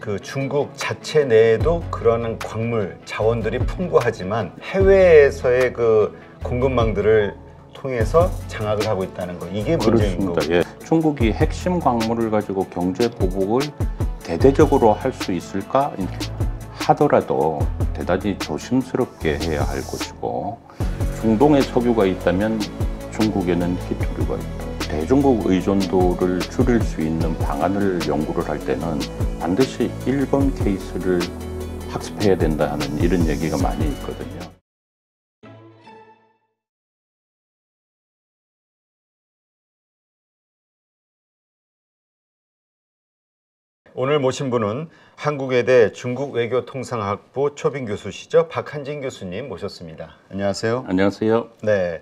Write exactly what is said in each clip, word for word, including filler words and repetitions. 그 중국 자체 내에도 그러한 광물, 자원들이 풍부하지만 해외에서의 그 공급망들을 통해서 장악을 하고 있다는 거, 이게 문제인 거고. 예. 중국이 핵심 광물을 가지고 경제 보복을 대대적으로 할 수 있을까 하더라도 대단히 조심스럽게 해야 할 것이고, 중동에 석유가 있다면 중국에는 희토류가 있다. 대중국 의존도를 줄일 수 있는 방안을 연구를 할 때는 반드시 일본 케이스를 학습해야 된다 하는 이런 얘기가 많이 있거든요. 오늘 모신 분은 한국외대 중국외교통상학부 초빙 교수시죠, 박한진 교수님 모셨습니다. 안녕하세요. 안녕하세요. 네,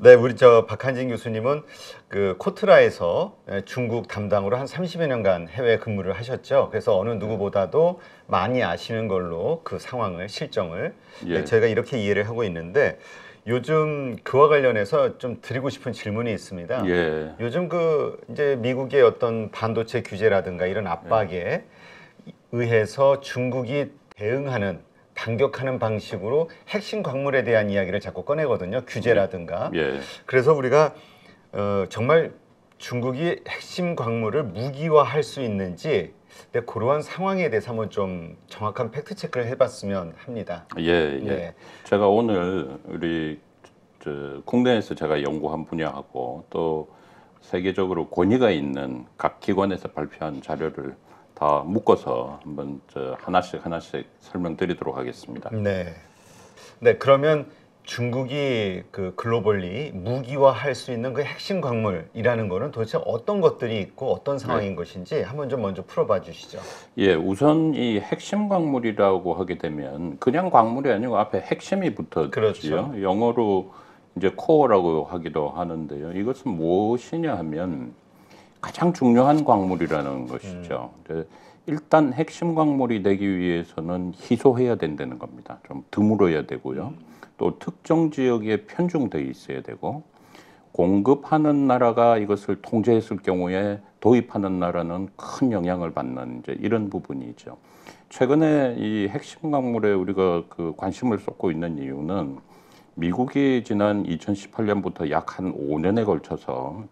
네, 우리 저 박한진 교수님은 그 코트라에서 중국 담당으로 한 삼십여 년간 해외 근무를 하셨죠. 그래서 어느 누구보다도 많이 아시는 걸로 그 상황을, 실정을, 예, 저희가 이렇게 이해를 하고 있는데, 요즘 그와 관련해서 좀 드리고 싶은 질문이 있습니다. 예. 요즘 그 이제 미국의 어떤 반도체 규제라든가 이런 압박에, 예, 의해서 중국이 대응하는, 반격하는 방식으로 핵심 광물에 대한 이야기를 자꾸 꺼내거든요. 규제라든가. 예. 그래서 우리가 어, 정말 중국이 핵심 광물을 무기화할 수 있는지, 근데 그러한 상황에 대해서 한번 좀 정확한 팩트 체크를 해봤으면 합니다. 예, 예. 예. 제가 오늘 우리 저 국내에서 제가 연구한 분야하고 또 세계적으로 권위가 있는 각 기관에서 발표한 자료를 다 묶어서 한번 저 하나씩 하나씩 설명드리도록 하겠습니다. 네. 네, 그러면 중국이 그 글로벌리 무기화할 수 있는 그 핵심 광물이라는 거는 도대체 어떤 것들이 있고 어떤 상황인, 네, 것인지 한번 좀 먼저 풀어봐 주시죠. 예, 우선 이 핵심 광물이라고 하게 되면 그냥 광물이 아니고 앞에 핵심이 붙어지요. 그렇죠. 영어로 이제 코어라고 하기도 하는데요. 이것은 무엇이냐 하면 가장 중요한 광물이라는 것이죠. 음. 일단 핵심 광물이 되기 위해서는 희소해야 된다는 겁니다. 좀 드물어야 되고요. 음. 또 특정 지역에 편중되어 있어야 되고, 공급하는 나라가 이것을 통제했을 경우에 도입하는 나라는 큰 영향을 받는 이제 이런 부분이죠. 최근에 이 핵심 광물에 우리가 그 관심을 쏟고 있는 이유는 미국이 지난 이천십팔 년부터 약 한 오 년에 걸쳐서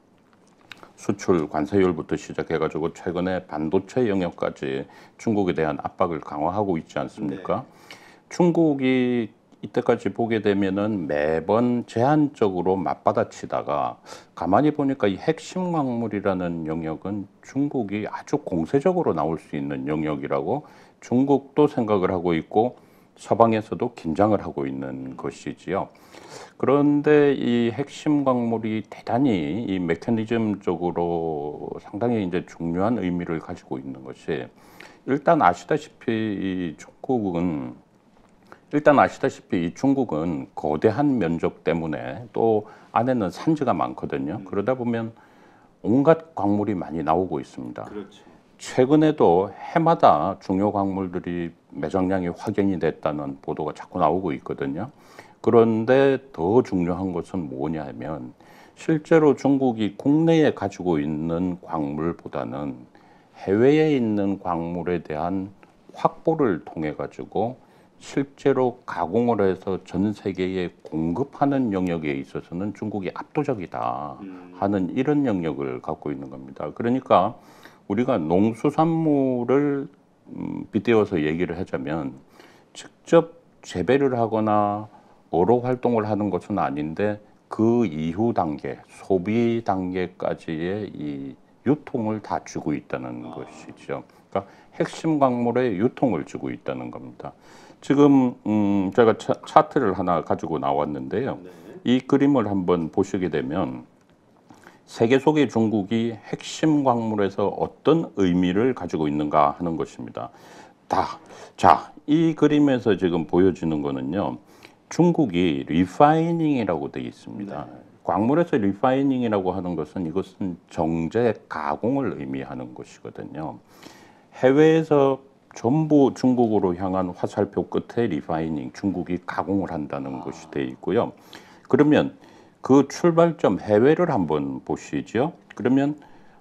수출 관세율부터 시작해가지고 최근에 반도체 영역까지 중국에 대한 압박을 강화하고 있지 않습니까? 네. 중국이 이때까지 보게 되면은 매번 제한적으로 맞받아치다가 가만히 보니까 이 핵심 광물이라는 영역은 중국이 아주 공세적으로 나올 수 있는 영역이라고 중국도 생각을 하고 있고 서방에서도 긴장을 하고 있는 것이지요. 그런데 이 핵심 광물이 대단히 이 메커니즘적으로 상당히 이제 중요한 의미를 가지고 있는 것이, 일단 아시다시피 이 중국은 일단 아시다시피 이 중국은 거대한 면적 때문에 또 안에는 산지가 많거든요. 음. 그러다 보면 온갖 광물이 많이 나오고 있습니다. 그렇죠. 최근에도 해마다 중요 광물들이 매장량이 확인이 됐다는 보도가 자꾸 나오고 있거든요. 그런데 더 중요한 것은 뭐냐 하면 실제로 중국이 국내에 가지고 있는 광물보다는 해외에 있는 광물에 대한 확보를 통해 가지고 실제로 가공을 해서 전 세계에 공급하는 영역에 있어서는 중국이 압도적이다 하는 이런 영역을 갖고 있는 겁니다. 그러니까 우리가 농수산물을 빗대어서 얘기를 하자면 직접 재배를 하거나 어로 활동을 하는 것은 아닌데 그 이후 단계, 소비 단계까지의 이 유통을 다 쥐고 있다는 아. 것이죠. 그러니까 핵심 광물의 유통을 쥐고 있다는 겁니다. 지금 음 제가 차, 차트를 하나 가지고 나왔는데요. 네. 이 그림을 한번 보시게 되면 세계 속의 중국이 핵심 광물에서 어떤 의미를 가지고 있는가 하는 것입니다. 다, 자, 이 그림에서 지금 보여지는 거는요, 중국이 리파이닝이라고 되어 있습니다. 네. 광물에서 리파이닝이라고 하는 것은 이것은 정제 가공을 의미하는 것이거든요. 해외에서 전부 중국으로 향한 화살표 끝에 리파이닝, 중국이 가공을 한다는 아. 것이 되어 있고요. 그러면 그 출발점 해외를 한번 보시죠. 그러면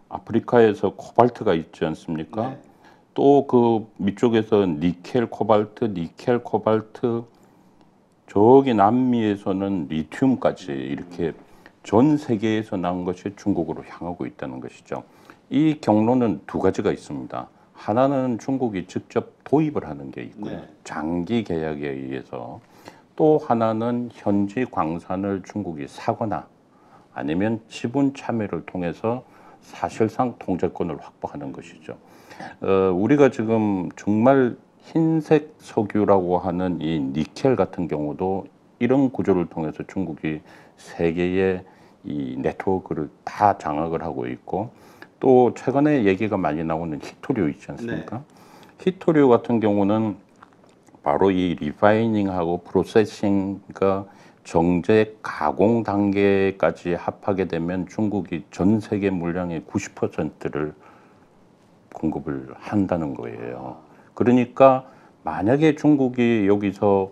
아프리카에서 코발트가 있지 않습니까? 네. 또 그 밑쪽에서 니켈, 코발트, 니켈, 코발트, 저기 남미에서는 리튬까지 이렇게 전 세계에서 나온 것이 중국으로 향하고 있다는 것이죠. 이 경로는 두 가지가 있습니다. 하나는 중국이 직접 도입을 하는 게 있고요. 네. 장기 계약에 의해서. 또 하나는 현지 광산을 중국이 사거나 아니면 지분 참여를 통해서 사실상 통제권을 확보하는 것이죠. 어, 우리가 지금 정말 흰색 석유라고 하는 이 니켈 같은 경우도 이런 구조를 통해서 중국이 세계의 이 네트워크를 다 장악을 하고 있고, 또 최근에 얘기가 많이 나오는 희토류 있지 않습니까? 네. 희토류 같은 경우는 바로 이 리파이닝하고 프로세싱과 정제 가공 단계까지 합하게 되면 중국이 전 세계 물량의 구십 퍼센트를 공급을 한다는 거예요. 그러니까 만약에 중국이 여기서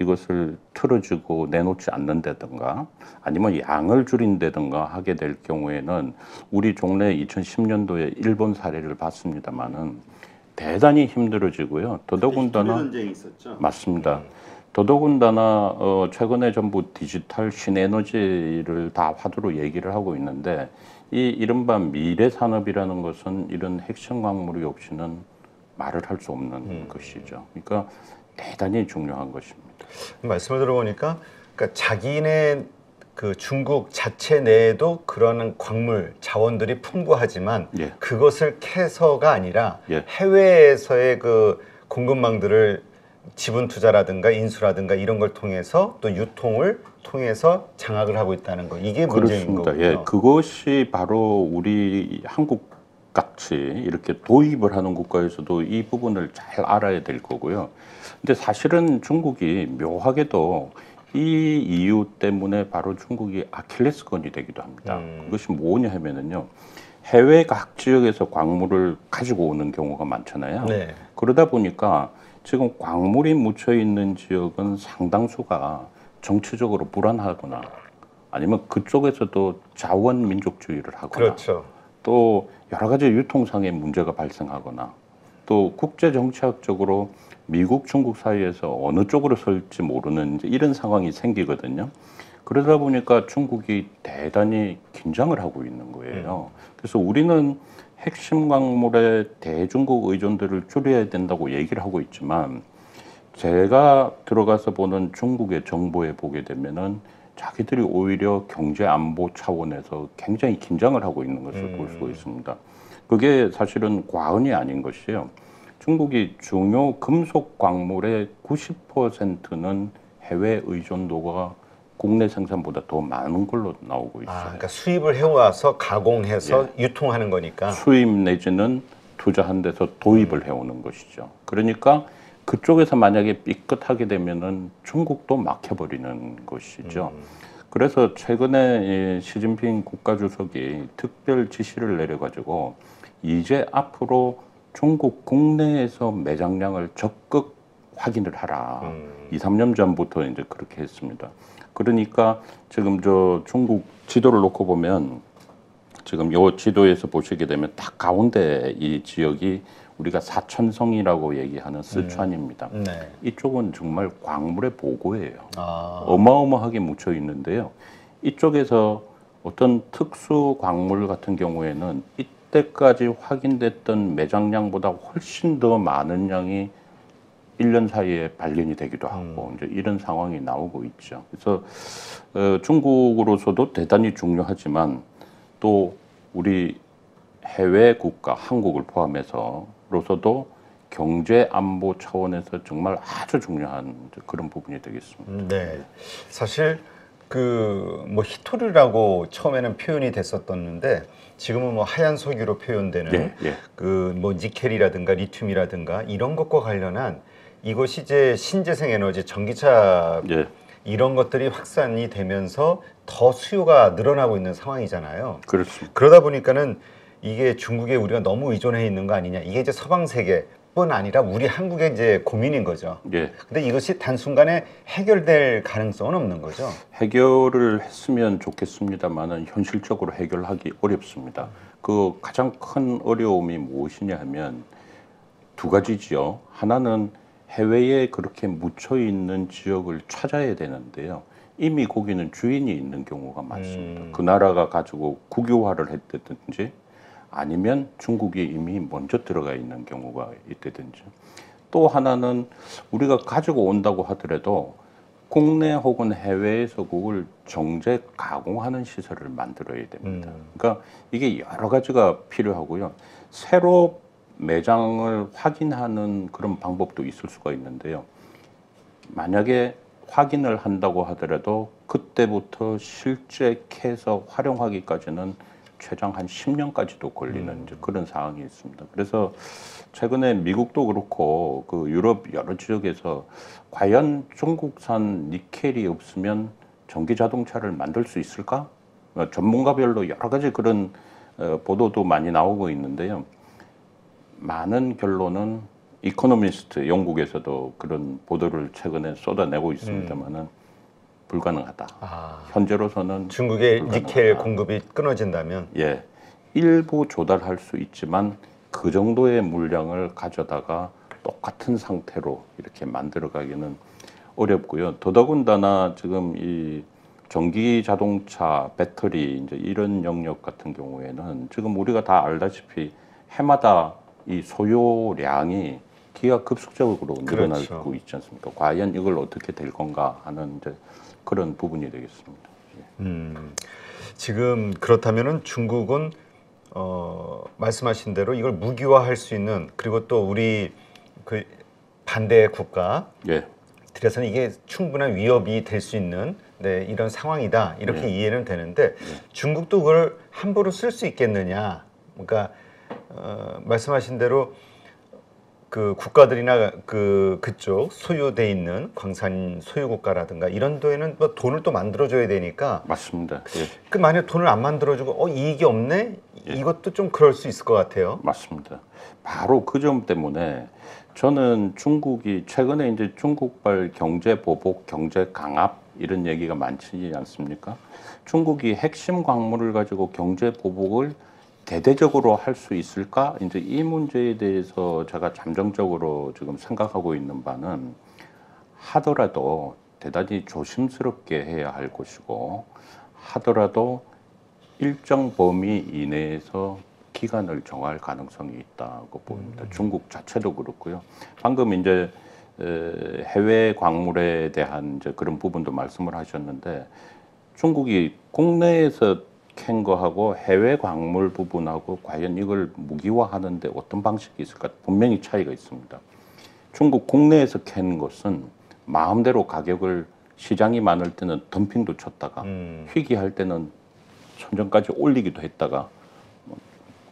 이것을 틀어지고 내놓지 않는다든가 아니면 양을 줄인다든가 하게 될 경우에는, 우리 종래 이천십 년도에 일본 사례를 봤습니다마는 대단히 힘들어지고요. 더더군다나 맞습니다. 더더군다나 어, 최근에 전부 디지털 신에너지를 다 화두로 얘기를 하고 있는데, 이 이른바 미래 산업이라는 것은 이런 핵심 광물이 없이는 말을 할 수 없는 음. 것이죠. 그러니까 대단히 중요한 것입니다. 말씀을 들어보니까 그러니까 자기네 그 중국 자체 내에도 그러한 광물 자원들이 풍부하지만 예. 그것을 캐서가 아니라 예. 해외에서의 그 공급망들을 지분 투자라든가 인수라든가 이런 걸 통해서 또 유통을 통해서 장악을 하고 있다는 거, 이게 문제인 거고요. 그렇습니다. 예, 그것이 바로 우리 한국 같이 이렇게 도입을 하는 국가에서도 이 부분을 잘 알아야 될 거고요. 근데 사실은 중국이 묘하게도 이 이유 때문에 바로 중국이 아킬레스건이 되기도 합니다. 음. 그것이 뭐냐 하면은요, 해외 각 지역에서 광물을 가지고 오는 경우가 많잖아요. 네. 그러다 보니까 지금 광물이 묻혀 있는 지역은 상당수가 정치적으로 불안하거나 아니면 그쪽에서도 자원민족주의를 하거나 그렇죠. 또 여러 가지 유통상의 문제가 발생하거나, 또 국제정치학적으로 미국, 중국 사이에서 어느 쪽으로 설지 모르는 이런 상황이 생기거든요. 그러다 보니까 중국이 대단히 긴장을 하고 있는 거예요. 그래서 우리는 핵심 광물의 대중국 의존도를 줄여야 된다고 얘기를 하고 있지만, 제가 들어가서 보는 중국의 정보에 보게 되면은 자기들이 오히려 경제 안보 차원에서 굉장히 긴장을 하고 있는 것을 음. 볼 수가 있습니다. 그게 사실은 과언이 아닌 것이에요. 중국이 중요 금속 광물의 구십 퍼센트는 해외 의존도가 국내 생산보다 더 많은 걸로 나오고 있어요. 아, 그러니까 수입을 해와서 가공해서 예. 유통하는 거니까. 수입 내지는 투자한 데서 도입을 음. 해오는 것이죠. 그러니까 그쪽에서 만약에 삐끗하게 되면은 중국도 막혀버리는 것이죠. 음. 그래서 최근에 시진핑 국가주석이 특별 지시를 내려가지고 이제 앞으로 중국 국내에서 매장량을 적극 확인을 하라. 음. 이, 삼 년 전부터 이제 그렇게 했습니다. 그러니까 지금 저 중국 지도를 놓고 보면, 지금 요 지도에서 보시게 되면 딱 가운데 이 지역이 우리가 사천성이라고 얘기하는 쓰촨입니다. 음. 네. 이쪽은 정말 광물의 보고예요. 아. 어마어마하게 묻혀 있는데요. 이쪽에서 어떤 특수 광물 같은 경우에는 이때까지 확인됐던 매장량보다 훨씬 더 많은 양이 일 년 사이에 발견이 되기도 하고 음. 이제 이런 상황이 나오고 있죠. 그래서 어, 중국으로서도 대단히 중요하지만 또 우리 해외 국가, 한국을 포함해서로서도 경제 안보 차원에서 정말 아주 중요한 그런 부분이 되겠습니다. 네, 사실 그 뭐 희토류라고 처음에는 표현이 됐었었는데 지금은 뭐 하얀 석유로 표현되는 예, 예. 그 뭐 니켈이라든가 리튬이라든가 이런 것과 관련한, 이것이 이제 신재생 에너지, 전기차 예. 이런 것들이 확산이 되면서 더 수요가 늘어나고 있는 상황이잖아요. 그렇습니다. 그러다 보니까는 이게 중국에 우리가 너무 의존해 있는 거 아니냐, 이게 이제 서방 세계뿐 아니라 우리 한국의 이제 고민인 거죠. 예. 근데 이것이 단순간에 해결될 가능성은 없는 거죠. 해결을 했으면 좋겠습니다만은 현실적으로 해결하기 어렵습니다. 그 가장 큰 어려움이 무엇이냐 하면 두 가지죠. 하나는 해외에 그렇게 묻혀 있는 지역을 찾아야 되는데요. 이미 거기는 주인이 있는 경우가 많습니다. 음. 그 나라가 가지고 국유화를 했다든지 아니면 중국이 이미 먼저 들어가 있는 경우가 있다든지, 또 하나는 우리가 가지고 온다고 하더라도 국내 혹은 해외에서 그걸 정제 가공하는 시설을 만들어야 됩니다. 음. 그러니까 이게 여러 가지가 필요하고요. 새로 매장을 확인하는 그런 방법도 있을 수가 있는데요. 만약에 확인을 한다고 하더라도 그때부터 실제 캐서 활용하기까지는 최장 한 십 년까지도 걸리는 음. 이제 그런 상황이 있습니다. 그래서 최근에 미국도 그렇고 그 유럽 여러 지역에서 과연 중국산 니켈이 없으면 전기 자동차를 만들 수 있을까? 전문가별로 여러 가지 그런 보도도 많이 나오고 있는데요. 많은 결론은 이코노미스트, 영국에서도 그런 보도를 최근에 쏟아내고 있습니다만은 음. 불가능하다. 아, 현재로서는 중국의 불가능하다. 니켈 공급이 끊어진다면? 예, 일부 조달할 수 있지만 그 정도의 물량을 가져다가 똑같은 상태로 이렇게 만들어가기는 어렵고요. 더더군다나 지금 이 전기 자동차, 배터리 이제 이런 영역 같은 경우에는 지금 우리가 다 알다시피 해마다 이 소요량이 기하 급속적으로 늘어나고 그렇죠. 있지 않습니까? 과연 이걸 어떻게 될 건가 하는 이제 그런 부분이 되겠습니다. 예. 음, 지금 그렇다면은 중국은 어, 말씀하신 대로 이걸 무기화할 수 있는, 그리고 또 우리 그 반대 국가 예. 들에서는 이게 충분한 위협이 될 수 있는 네, 이런 상황이다 이렇게 예. 이해는 되는데 예. 중국도 그걸 함부로 쓸 수 있겠느냐? 그러니까 어, 말씀하신 대로 그 국가들이나 그 그쪽 소유돼 있는 광산 소유 국가라든가 이런 데에는 뭐 돈을 또 만들어줘야 되니까 맞습니다. 예. 그 만약 돈을 안 만들어주고 어 이익이 없네 예. 이것도 좀 그럴 수 있을 것 같아요. 맞습니다. 바로 그 점 때문에 저는 중국이 최근에 이제 중국발 경제 보복, 경제 강압 이런 얘기가 많지 않습니까? 중국이 핵심 광물을 가지고 경제 보복을 대대적으로 할 수 있을까? 이제 이 문제에 대해서 제가 잠정적으로 지금 생각하고 있는 바는 하더라도 대단히 조심스럽게 해야 할 것이고, 하더라도 일정 범위 이내에서 기간을 정할 가능성이 있다고 보입니다. 음. 중국 자체도 그렇고요. 방금 이제 해외 광물에 대한 이제 그런 부분도 말씀을 하셨는데, 중국이 국내에서 캔 거하고 해외 광물 부분하고 과연 이걸 무기화하는 데 어떤 방식이 있을까? 분명히 차이가 있습니다. 중국 국내에서 캔 것은 마음대로 가격을 시장이 많을 때는 덤핑도 쳤다가 음. 희귀할 때는 천정까지 올리기도 했다가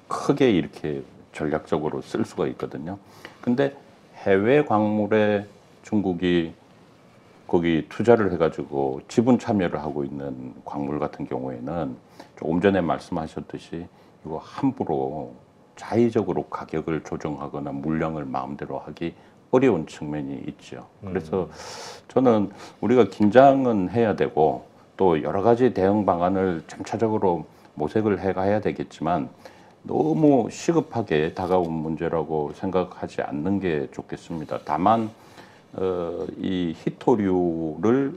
크게 이렇게 전략적으로 쓸 수가 있거든요. 근데 해외 광물에 중국이 거기 투자를 해가지고 지분 참여를 하고 있는 광물 같은 경우에는 조금 전에 말씀하셨듯이 이거 함부로 자의적으로 가격을 조정하거나 물량을 마음대로 하기 어려운 측면이 있죠. 그래서 저는 우리가 긴장은 해야 되고 또 여러 가지 대응 방안을 점차적으로 모색을 해가야 되겠지만 너무 시급하게 다가온 문제라고 생각하지 않는 게 좋겠습니다. 다만 어, 이 희토류를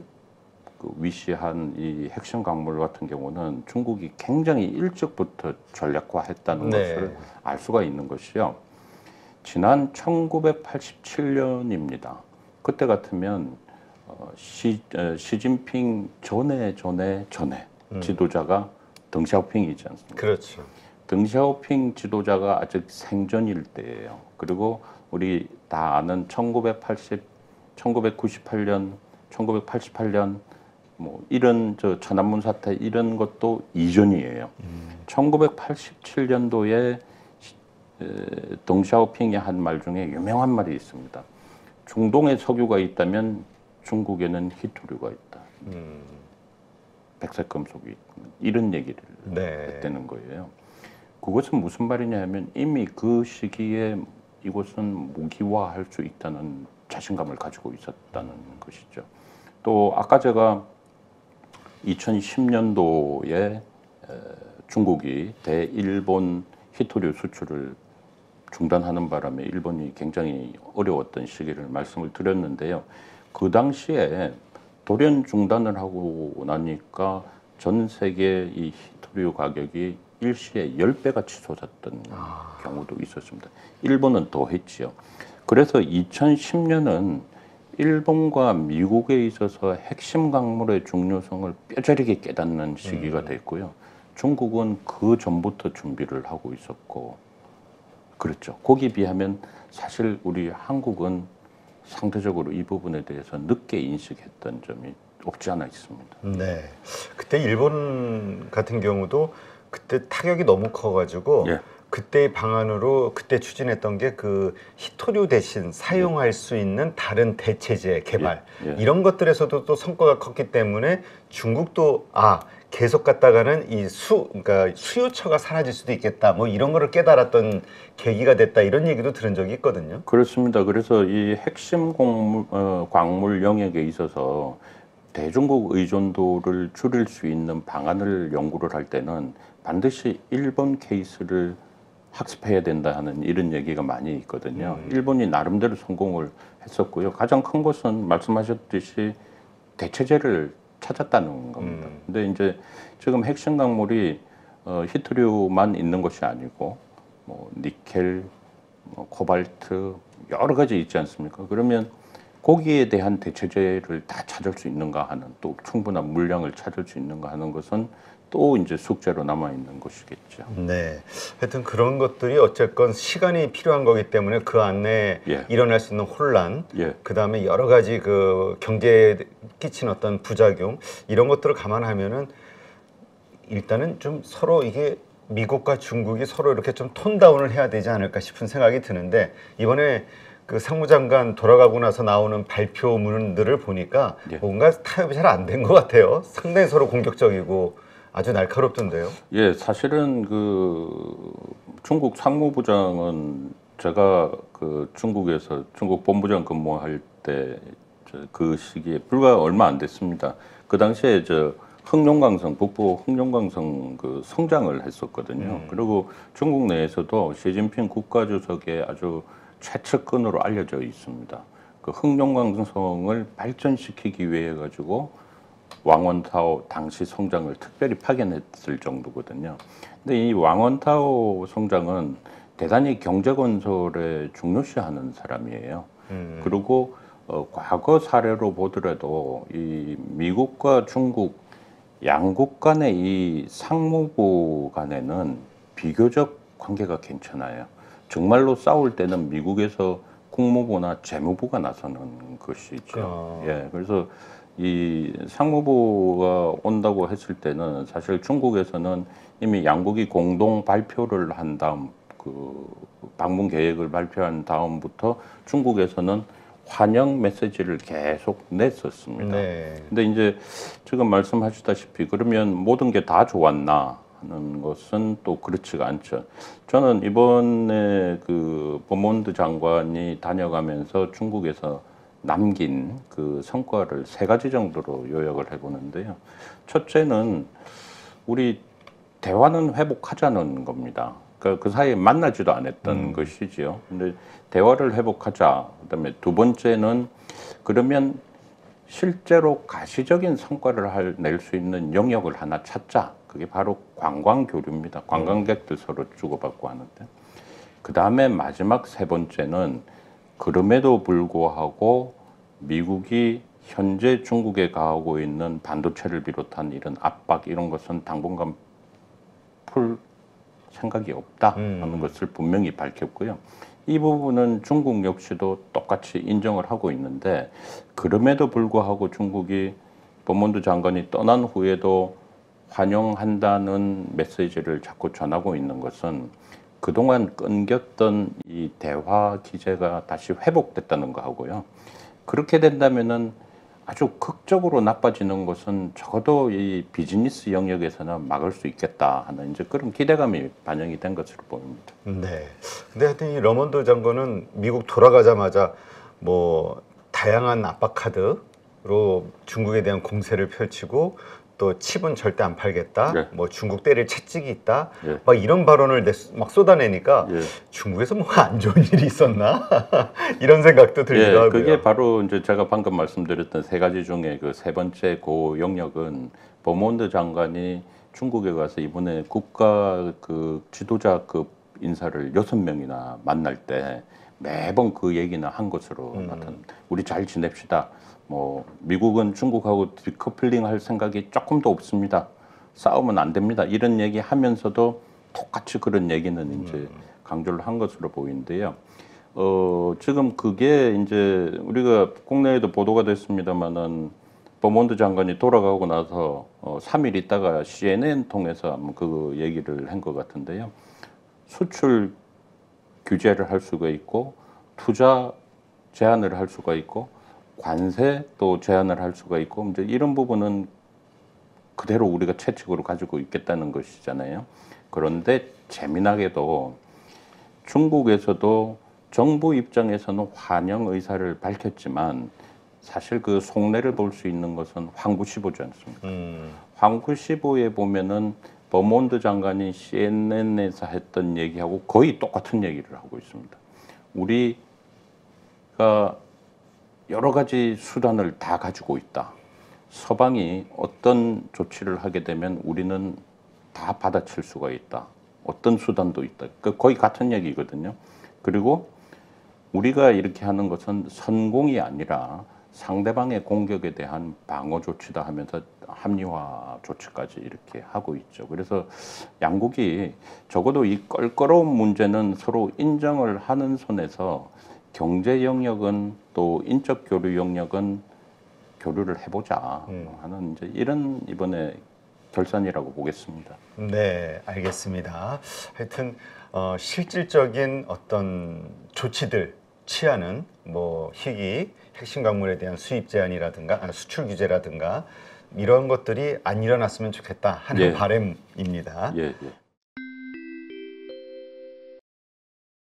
그 위시한 이 핵심 광물 같은 경우는 중국이 굉장히 일찍부터 전략화했다는 네. 것을 알 수가 있는 것이요. 지난 천구백팔십칠 년입니다. 그때 같으면 어, 시, 어, 시진핑 전에 전에 전에 음. 지도자가 덩샤오핑이지 않습니까? 그렇죠. 덩샤오핑 지도자가 아직 생존일 때예요. 그리고 우리 다 아는 천구백팔십, 천구백구십팔 년, 천구백팔십팔 년 뭐 이런 저 천안문 사태 이런 것도 이전이에요. 음. 천구백팔십칠 년도에 덩샤오핑이 한 말 중에 유명한 말이 있습니다. 중동에 석유가 있다면 중국에는 희토류가 있다. 음. 백색 금속이 이런 얘기를 네. 했다는 거예요. 그것은 무슨 말이냐 하면 이미 그 시기에 이곳은 무기화할 수 있다는 자신감을 가지고 있었다는 것이죠. 또 아까 제가 이천십 년도에 중국이 대일본 희토류 수출을 중단하는 바람에 일본이 굉장히 어려웠던 시기를 말씀을 드렸는데요. 그 당시에 돌연 중단을 하고 나니까 전 세계 이 히토리오 가격이 일시에 열 배가 치솟았던 아. 경우도 있었습니다. 일본은 더 했지요. 그래서 이천십 년은 일본과 미국에 있어서 핵심 광물의 중요성을 뼈저리게 깨닫는 시기가 됐고요. 중국은 그 전부터 준비를 하고 있었고, 그렇죠. 거기에 비하면 사실 우리 한국은 상대적으로 이 부분에 대해서 늦게 인식했던 점이 없지 않아 있습니다. 네. 그때 일본 같은 경우도 그때 타격이 너무 커가지고 예. 그때의 방안으로 그때 추진했던 게 그 히토류 대신 사용할 예. 수 있는 다른 대체제 개발 예. 예. 이런 것들에서도 또 성과가 컸기 때문에 중국도 아 계속 갔다가는 이 수 그러니까 수요처가 사라질 수도 있겠다 뭐 이런 거를 깨달았던 계기가 됐다 이런 얘기도 들은 적이 있거든요. 그렇습니다. 그래서 이 핵심 공물, 어, 광물 영역에 있어서 대중국 의존도를 줄일 수 있는 방안을 연구를 할 때는 반드시 일본 케이스를 학습해야 된다 하는 이런 얘기가 많이 있거든요. 음. 일본이 나름대로 성공을 했었고요. 가장 큰 것은 말씀하셨듯이 대체제를 찾았다는 겁니다. 음. 근데 이제 지금 핵심 광물이 어, 히토리오만 있는 것이 아니고 뭐 니켈, 뭐 코발트 여러 가지 있지 않습니까? 그러면 거기에 대한 대체제를 다 찾을 수 있는가 하는, 또 충분한 물량을 찾을 수 있는가 하는 것은 또 이제 숙제로 남아있는 것이겠죠. 네. 하여튼 그런 것들이 어쨌건 시간이 필요한 거기 때문에 그 안에 예. 일어날 수 있는 혼란, 예. 그 다음에 여러 가지 그 경제에 끼친 어떤 부작용, 이런 것들을 감안하면은 일단은 좀 서로 이게 미국과 중국이 서로 이렇게 좀 톤다운을 해야 되지 않을까 싶은 생각이 드는데, 이번에 그 상무장관 돌아가고 나서 나오는 발표문들을 보니까 예. 뭔가 타협이 잘 안 된 것 같아요. 상당히 서로 공격적이고 아주 날카롭던데요. 예, 사실은 그 중국 상무부장은 제가 그 중국에서 중국 본부장 근무할 때 그 시기에 불과 얼마 안 됐습니다. 그 당시에 저 흑룡강성, 북부 흑룡강성 그 성장을 했었거든요. 음. 그리고 중국 내에서도 시진핑 국가주석의 아주 최측근으로 알려져 있습니다. 그 흑룡강성을 발전시키기 위해 가지고 왕원타오 당시 성장을 특별히 파견했을 정도거든요. 근데 이 왕원타오 성장은 대단히 경제 건설에 중요시하는 사람이에요. 음. 그리고 어, 과거 사례로 보더라도 이 미국과 중국 양국 간의 이 상무부 간에는 비교적 관계가 괜찮아요. 정말로 싸울 때는 미국에서 국무부나 재무부가 나서는 것이죠. 아. 예, 그래서 이 상무부가 온다고 했을 때는 사실 중국에서는 이미 양국이 공동 발표를 한 다음, 그 방문 계획을 발표한 다음부터 중국에서는 환영 메시지를 계속 냈었습니다. 네. 근데 이제 지금 말씀하셨다시피 그러면 모든 게 다 좋았나 하는 것은 또 그렇지가 않죠. 저는 이번에 그 버몬드 장관이 다녀가면서 중국에서 남긴 그 성과를 세 가지 정도로 요약을 해보는데요. 첫째는 우리 대화는 회복하자는 겁니다. 그러니까 그 사이에 만나지도 않았던 음. 것이지요. 근데 대화를 회복하자. 그다음에 두 번째는 그러면 실제로 가시적인 성과를 낼 수 있는 영역을 하나 찾자. 그게 바로 관광교류입니다. 관광객들 음. 서로 주고받고 하는데. 그 다음에 마지막 세 번째는 그럼에도 불구하고 미국이 현재 중국에 가하고 있는 반도체를 비롯한 이런 압박 이런 것은 당분간 풀 생각이 없다 하는 음. 것을 분명히 밝혔고요. 이 부분은 중국 역시도 똑같이 인정을 하고 있는데, 그럼에도 불구하고 중국이 법무부 장관이 떠난 후에도 환영한다는 메시지를 자꾸 전하고 있는 것은 그동안 끊겼던 이 대화 기제가 다시 회복됐다는 거하고요. 그렇게 된다면은 아주 극적으로 나빠지는 것은 적어도 이 비즈니스 영역에서는 막을 수 있겠다 하는 이제 그런 기대감이 반영이 된 것으로 보입니다. 네. 근데 하여튼 이 러먼드 장관은 미국 돌아가자마자 뭐 다양한 압박 카드로 중국에 대한 공세를 펼치고 또 칩은 절대 안 팔겠다, 예. 뭐 중국 때릴 채찍이 있다, 예. 막 이런 발언을 내, 막 쏟아내니까 예. 중국에서 뭐가 안 좋은 일이 있었나 이런 생각도 들기도 예, 하고요. 그게 바로 이제 제가 방금 말씀드렸던 세 가지 중에 그 세 번째 고 영역은 버몬드 장관이 중국에 가서 이번에 국가 그 지도자급 인사를 여섯 명이나 만날 때 매번 그 얘기는 한 것으로 음. 나타납니다. 우리 잘 지냅시다. 뭐 미국은 중국하고 디커플링할 생각이 조금도 없습니다. 싸우면 안 됩니다. 이런 얘기하면서도 똑같이 그런 얘기는 음. 이제 강조를 한 것으로 보이는데요. 어, 지금 그게 이제 우리가 국내에도 보도가 됐습니다만은 버몬드 장관이 돌아가고 나서 어, 삼 일 있다가 씨엔엔 통해서 한번 그 얘기를 한 것 같은데요. 수출 규제를 할 수가 있고 투자 제한을 할 수가 있고 관세 또 제한을 할 수가 있고 이제 이런 부분은 그대로 우리가 채찍으로 가지고 있겠다는 것이잖아요. 그런데 재미나게도 중국에서도 정부 입장에서는 환영 의사를 밝혔지만 사실 그 속내를 볼 수 있는 것은 황구시보지 않습니까? 음. 황구시보에 보면은 버몬드 장관이 씨엔엔에서 했던 얘기하고 거의 똑같은 얘기를 하고 있습니다. 우리가 여러 가지 수단을 다 가지고 있다. 서방이 어떤 조치를 하게 되면 우리는 다 받아칠 수가 있다. 어떤 수단도 있다. 그러니까 거의 같은 얘기거든요. 그리고 우리가 이렇게 하는 것은 선공이 아니라 상대방의 공격에 대한 방어 조치다 하면서 합리화 조치까지 이렇게 하고 있죠. 그래서 양국이 적어도 이 껄끄러운 문제는 서로 인정을 하는 선에서 경제 영역은 또 인적 교류 영역은 교류를 해보자 하는 이제 이런 이번에 결산이라고 보겠습니다. 네, 알겠습니다. 하여튼 어, 실질적인 어떤 조치들 취하는 뭐 희귀 핵심 광물에 대한 수입 제한이라든가 아, 수출 규제라든가 이런 것들이 안 일어났으면 좋겠다 하는 예. 바람입니다. 예, 예.